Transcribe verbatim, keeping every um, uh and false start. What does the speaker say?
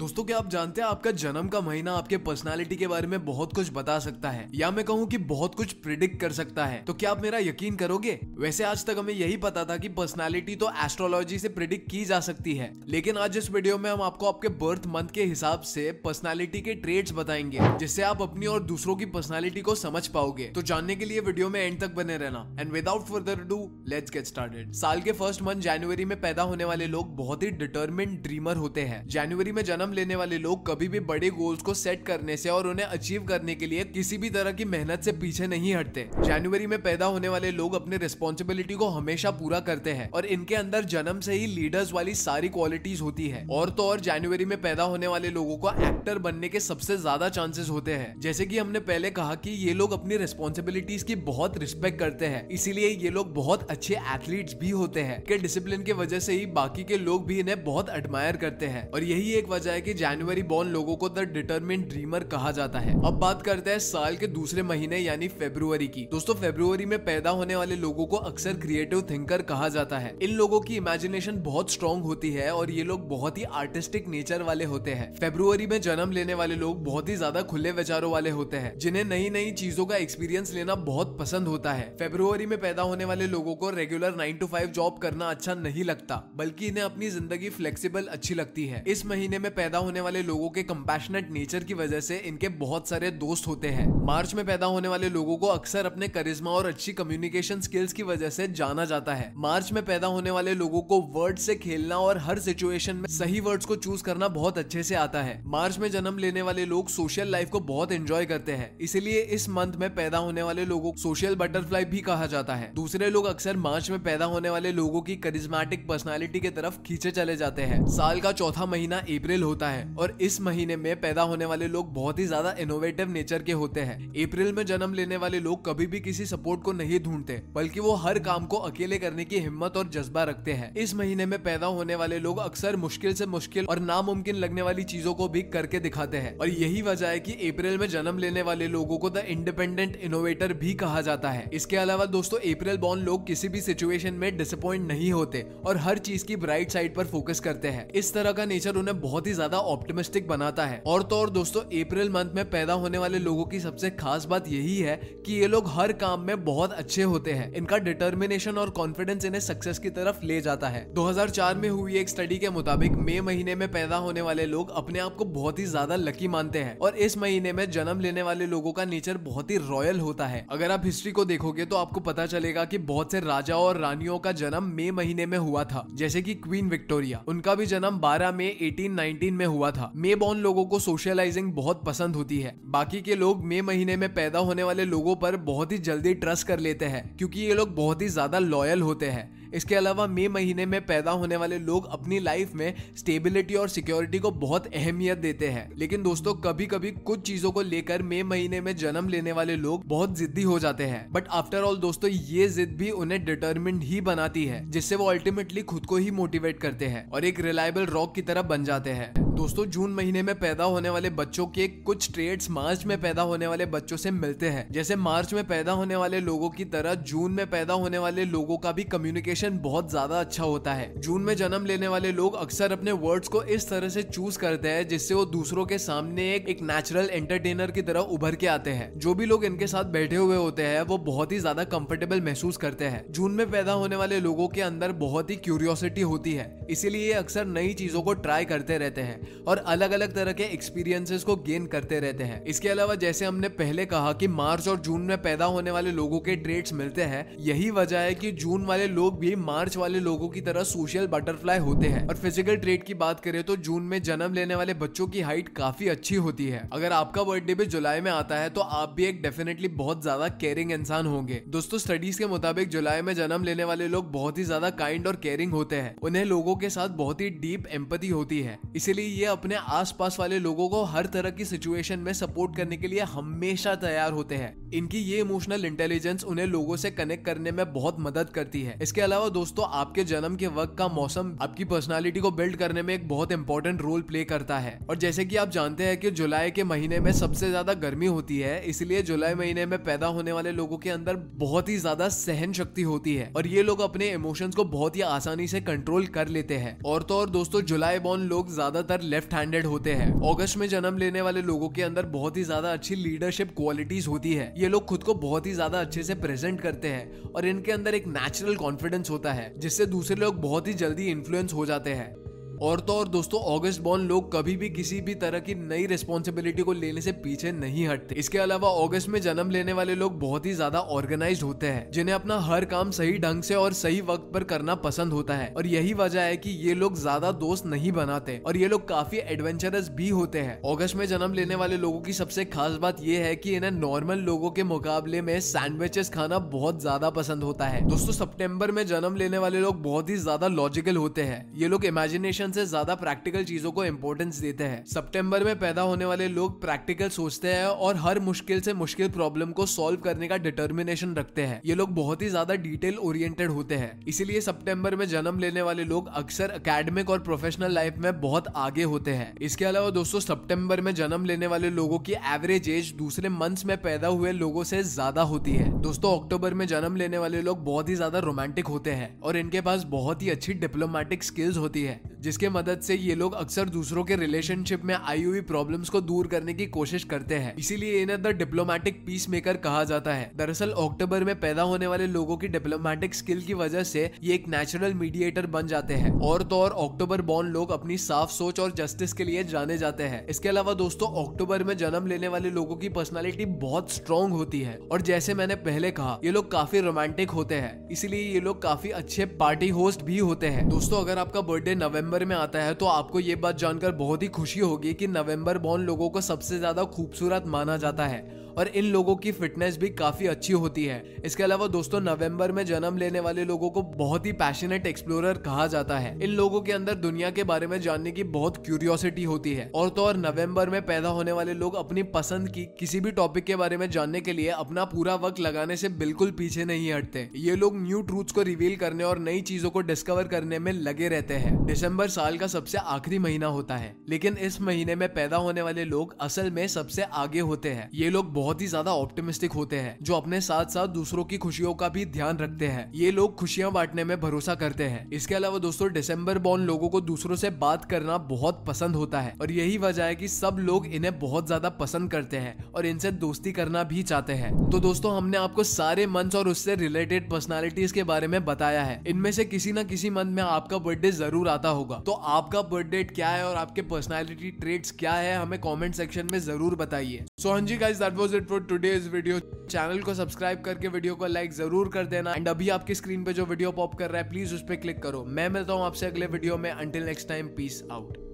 दोस्तों क्या आप जानते हैं आपका जन्म का महीना आपके पर्सनालिटी के बारे में बहुत कुछ बता सकता है, या मैं कहूँ कि बहुत कुछ प्रिडिक्ट कर सकता है। तो क्या आप मेरा यकीन करोगे? वैसे आज तक हमें यही पता था कि पर्सनालिटी तो एस्ट्रोलॉजी से प्रिडिक्ट की जा सकती है, लेकिन आज इस वीडियो में हम आपको आपके बर्थ मंथ के हिसाब से पर्सनालिटी के ट्रेट्स बताएंगे, जिससे आप अपनी और दूसरों की पर्सनालिटी को समझ पाओगे। तो जानने के लिए वीडियो में एंड तक बने रहना। And without further do let's get started. साल के फर्स्ट मंथ जनवरी में पैदा होने वाले लोग बहुत ही डिटरमिन्ड ड्रीमर होते हैं। जनवरी में जन्म लेने वाले लोग कभी भी बड़े गोल्स को सेट करने से और उन्हें अचीव करने के लिए किसी भी तरह की मेहनत से पीछे नहीं हटते। जनवरी में पैदा होने वाले लोग अपने रिस्पॉन्सिबिलिटी को हमेशा पूरा करते हैं और इनके अंदर जन्म से ही लीडर्स वाली सारी क्वालिटीज होती है। और तो और जनवरी में पैदा होने वाले लोगों को एक्टर बनने के सबसे ज्यादा चांसेस होते हैं। जैसे कि हमने पहले कहा कि ये लोग अपनी रिस्पॉन्सिबिलिटीज की बहुत रिस्पेक्ट करते हैं, इसीलिए ये लोग बहुत अच्छे एथलीट्स भी होते हैं। के डिसिप्लिन की वजह से ही बाकी के लोग भी इन्हें बहुत एडमायर करते हैं और यही एक वजह है कि जनवरी बॉर्न लोगों को द डिटरमिन्ड ड्रीमर कहा जाता है। अब बात करते हैं साल के दूसरे महीने यानी फरवरी की। दोस्तों फरवरी में पैदा होने वाले लोगों को अक्सर क्रिएटिव थिंकर कहा जाता है। इन लोगों की इमेजिनेशन बहुत स्ट्रॉन्ग होती है और ये लोग बहुत ही आर्टिस्टिक नेचर वाले होते हैं। फरवरी में जन्म लेने वाले लोग बहुत ही ज्यादा खुले विचारों वाले होते हैं, जिन्हें नई नई चीजों का एक्सपीरियंस लेना बहुत पसंद होता है। फरवरी में पैदा होने वाले लोगों को regular nine to five job करना अच्छा नहीं लगता, बल्कि इन्हें अपनी जिंदगी फ्लेक्सिबल अच्छी लगती है। इस महीने में पैदा होने वाले लोगों के कंपैशनेट नेचर की वजह से इनके बहुत सारे दोस्त होते हैं। मार्च में पैदा होने वाले लोगों को अक्सर अपने करिश्मा और अच्छी कम्युनिकेशन स्किल्स की वजह से जाना जाता है। मार्च में पैदा होने वाले लोगों को वर्ड से खेलना और हर सिचुएशन में सही वर्ड्स को चूज करना बहुत अच्छे से आता है। मार्च में जन्म लेने वाले लोग सोशल लाइफ को बहुत एंजॉय करते हैं, इसीलिए इस मंथ में पैदा होने वाले लोगों को सोशल बटरफ्लाई भी कहा जाता है। दूसरे लोग अक्सर मार्च में पैदा होने वाले लोगों की करिश्मेटिक पर्सनालिटी की तरफ खींचे चले जाते हैं। साल का चौथा महीना अप्रैल होता है और इस महीने में पैदा होने वाले लोग बहुत ही ज्यादा इनोवेटिव नेचर के होते हैं। अप्रैल में जन्म लेने वाले लोग कभी भी किसी सपोर्ट को नहीं ढूंढते, बल्कि वो हर काम को अकेले करने की हिम्मत और जज्बा रखते हैं। इस महीने में पैदा होने वाले लोग अक्सर मुश्किल से मुश्किल और नामुमकिन लगने वाली चीजों को भी करके दिखाते हैं और यही वजह है कि अप्रैल में जन्म लेने वाले लोगों को द इंडिपेंडेंट इनोवेटर भी कहा जाता है। इसके अलावा दोस्तों अप्रैल बॉर्न लोग किसी भी सिचुएशन में डिसअपॉइंट नहीं होते और हर चीज की ब्राइट साइड पर फोकस करते हैं। इस तरह का नेचर उन्हें बहुत ही ज्यादा ऑप्टिमिस्टिक बनाता है। और तो और दोस्तों अप्रैल मंथ में पैदा होने वाले लोगों की सबसे खास बात यही है कि ये लोग हर काम में बहुत अच्छे होते हैं। इनका डिटर्मिनेशन और कॉन्फिडेंस इन्हें सक्सेस की तरफ ले जाता है। दो हज़ार चार में हुई एक स्टडी के मुताबिक मई महीने में पैदा होने वाले लोग अपने आप को बहुत ही ज्यादा लकी मानते हैं और इस महीने में जन्म लेने वाले लोगों का नेचर बहुत ही रॉयल होता है। अगर आप हिस्ट्री को देखोगे तो आपको पता चलेगा कि बहुत से राजा और रानियों का जन्म मई महीने में हुआ था, जैसे कि क्वीन विक्टोरिया। उनका भी जन्म बारह मई अठारह सौ उन्नीस में हुआ था। मई बॉर्न लोगों को सोशलाइजिंग बहुत पसंद होती है। बाकी के लोग मई महीने में पैदा होने वाले लोगों पर बहुत ही जल्दी ट्रस्ट कर लेते हैं, क्योंकि ये लोग बहुत ही ज्यादा लॉयल होते हैं। इसके अलावा मई महीने में पैदा होने वाले लोग अपनी लाइफ में स्टेबिलिटी और सिक्योरिटी को बहुत अहमियत देते हैं। लेकिन दोस्तों कभी कभी कुछ चीजों को लेकर मई महीने में जन्म लेने वाले लोग बहुत जिद्दी हो जाते हैं, बट आफ्टर ऑल दोस्तों ये जिद भी उन्हें डिटरमिन्ड ही बनाती है, जिससे वो अल्टीमेटली खुद को ही मोटिवेट करते हैं और एक रिलायबल रॉक की तरह बन जाते हैं। दोस्तों जून महीने में पैदा होने वाले बच्चों के कुछ ट्रेट्स मार्च में पैदा होने वाले बच्चों से मिलते हैं। जैसे मार्च में पैदा होने वाले लोगों की तरह जून में पैदा होने वाले लोगों का भी कम्युनिकेशन बहुत ज्यादा अच्छा होता है। जून में जन्म लेने वाले लोग अक्सर अपने वर्ड्स को इस तरह से चूज करते हैं जिससे वो दूसरों के सामने एक, एक नेचुरल एंटरटेनर की तरह उभर के आते हैं। जो भी लोग इनके साथ बैठे हुए होते हैं वो बहुत ही ज्यादा कंफर्टेबल महसूस करते हैं। जून में पैदा होने वाले लोगों के अंदर बहुत ही क्यूरियोसिटी होती है, इसीलिए ये अक्सर नई चीजों को ट्राई करते रहते हैं और अलग अलग तरह के एक्सपीरियंसेस को गेन करते रहते हैं। इसके अलावा जैसे हमने पहले कहा कि मार्च और जून में पैदा होने वाले लोगों के ट्रेट्स मिलते हैं, यही वजह है कि जून वाले लोग भी मार्च वाले लोगों की तरह सोशल बटरफ्लाई होते हैं। और फिजिकल ट्रेट की बात करें तो जून में जन्म लेने वाले बच्चों की हाइट काफी अच्छी होती है। अगर आपका बर्थडे भी जुलाई में आता है तो आप भी एक डेफिनेटली बहुत ज्यादा केयरिंग इंसान होंगे। दोस्तों स्टडीज के मुताबिक जुलाई में जन्म लेने वाले लोग बहुत ही ज्यादा काइंड और केयरिंग होते हैं। उन्हें लोगों के साथ बहुत ही डीप एम्पैथी होती है, इसीलिए ये अपने आसपास वाले लोगों को हर तरह की सिचुएशन में सपोर्ट करने के लिए हमेशा तैयार होते हैं। इनकी ये इमोशनल इंटेलिजेंस उन्हें लोगों से कनेक्ट करने में बहुत मदद करती है। इसके अलावा अलावा दोस्तों आपके जन्म के वक्त का मौसम आपकी पर्सनालिटी को बिल्ड करने में एक बहुत इंपॉर्टेंट रोल प्ले करता है। और जैसे कि आप जानते हैं कि जुलाई के महीने में सबसे ज्यादा गर्मी होती है, इसलिए जुलाई महीने में पैदा होने वाले लोगों के अंदर बहुत ही ज्यादा सहन शक्ति होती है और ये लोग अपने इमोशंस को बहुत ही आसानी से कंट्रोल कर लेते हैं। और तो और दोस्तों जुलाई बॉर्न लोग ज्यादातर लेफ्ट हैंडेड होते हैं। अगस्त में जन्म लेने वाले लोगों के अंदर बहुत ही ज्यादा अच्छी लीडरशिप क्वालिटीज होती है। ये लोग खुद को बहुत ही ज्यादा अच्छे से प्रेजेंट करते हैं और इनके अंदर एक नेचुरल कॉन्फिडेंस होता है जिससे दूसरे लोग बहुत ही जल्दी इन्फ्लुएंस हो जाते हैं। और तो और दोस्तों अगस्त बॉर्न लोग कभी भी किसी भी तरह की नई रिस्पॉन्सिबिलिटी को लेने से पीछे नहीं हटते। इसके अलावा अगस्त में जन्म लेने वाले लोग बहुत ही ज्यादा ऑर्गेनाइज्ड होते हैं, जिन्हें अपना हर काम सही ढंग से और सही वक्त पर करना पसंद होता है। और यही वजह है कि ये लोग ज्यादा दोस्त नहीं बनाते और ये लोग काफी एडवेंचरस भी होते हैं। अगस्त में जन्म लेने वाले लोगों की सबसे खास बात यह है कि इन्हें नॉर्मल लोगों के मुकाबले में सैंडविचेस खाना बहुत ज्यादा पसंद होता है। दोस्तों सितंबर में जन्म लेने वाले लोग बहुत ही ज्यादा लॉजिकल होते हैं। ये लोग इमेजिनेशन से ज्यादा प्रैक्टिकल चीजों को इंपॉर्टेंस देते हैं। सितंबर में पैदा होने वाले लोग प्रैक्टिकल सोचते हैं और हर मुश्किल से मुश्किल प्रॉब्लम को सॉल्व करने का डिटर्मिनेशन रखते हैं। ये लोग बहुत ही ज्यादा डिटेल ओरिएंटेड होते हैं, इसीलिए सितंबर में जन्म लेने वाले लोग अक्सर अकेडमिक और प्रोफेशनल लाइफ में बहुत आगे होते हैं। इसके अलावा दोस्तों सितंबर में जन्म लेने वाले लोगों की एवरेज एज दूसरे मंथ्स में पैदा हुए लोगों से ज्यादा होती है। दोस्तों अक्टूबर में जन्म लेने वाले लोग बहुत ही ज्यादा रोमांटिक होते हैं और इनके पास बहुत ही अच्छी डिप्लोमेटिक स्किल्स होती है, जिसके मदद से ये लोग अक्सर दूसरों के रिलेशनशिप में आई हुई प्रॉब्लम्स को दूर करने की कोशिश करते हैं, इसीलिए इन्हें द डिप्लोमेटिक पीस मेकर कहा जाता है। दरअसल अक्टूबर में पैदा होने वाले लोगों की डिप्लोमेटिक स्किल की वजह से ये एक नेचुरल मीडिएटर बन जाते हैं। और तो और अक्टूबर बॉर्न लोग अपनी साफ सोच और जस्टिस के लिए जाने जाते हैं। इसके अलावा दोस्तों अक्टूबर में जन्म लेने वाले लोगों की पर्सनैलिटी बहुत स्ट्रॉन्ग होती है और जैसे मैंने पहले कहा ये लोग काफी रोमांटिक होते हैं, इसीलिए ये लोग काफी अच्छे पार्टी होस्ट भी होते हैं। दोस्तों अगर आपका बर्थडे नवम्बर में आता है तो आपको ये बात जानकर बहुत ही खुशी होगी कि नवंबर बॉर्न लोगों को सबसे ज्यादा खूबसूरत माना जाता है और इन लोगों की फिटनेस भी काफी अच्छी होती है। इसके अलावा दोस्तों नवंबर में जन्म लेने वाले लोगों को बहुत ही पैशनेट एक्सप्लोरर कहा जाता है। इन लोगों के अंदर दुनिया के बारे में जानने की बहुत क्यूरियोसिटी होती है। और तो और नवंबर में पैदा होने वाले लोग अपनी पसंद की किसी भी टॉपिक के बारे में जानने के लिए अपना पूरा वक्त लगाने से बिल्कुल पीछे नहीं हटते। ये लोग न्यू ट्रूथ्स को रिवील करने और नई चीजों को डिस्कवर करने में लगे रहते हैं। दिसंबर साल का सबसे आखिरी महीना होता है, लेकिन इस महीने में पैदा होने वाले लोग असल में सबसे आगे होते हैं। ये लोग बहुत ही ज्यादा ऑप्टिमिस्टिक होते हैं, जो अपने साथ साथ दूसरों की खुशियों का भी ध्यान रखते हैं। ये लोग खुशियां बांटने में भरोसा करते हैं। इसके अलावा दोस्तों दिसंबर बॉर्न लोगों को दूसरों से बात करना बहुत पसंद होता है और यही वजह है कि सब लोग इन्हें बहुत ज्यादा पसंद करते हैं और इनसे दोस्ती करना भी चाहते हैं। तो दोस्तों हमने आपको सारे मंथ्स और उससे रिलेटेड पर्सनालिटीज के बारे में बताया है। इनमें से किसी न किसी मंथ में आपका बर्थडे जरूर आता होगा। तो आपका बर्थ डेट क्या है और आपके पर्सनालिटी ट्रेट्स क्या है, हमें कमेंट सेक्शन में जरूर बताइए। सो हां जी guys, that was it for today's video. Channel को सब्सक्राइब करके वीडियो को लाइक जरूर कर देना एंड अभी आपकी स्क्रीन पे जो वीडियो पॉप कर रहा है प्लीज उस पे क्लिक करो। मैं मिलता हूँ आपसे अगले वीडियो में। Until next time, peace out.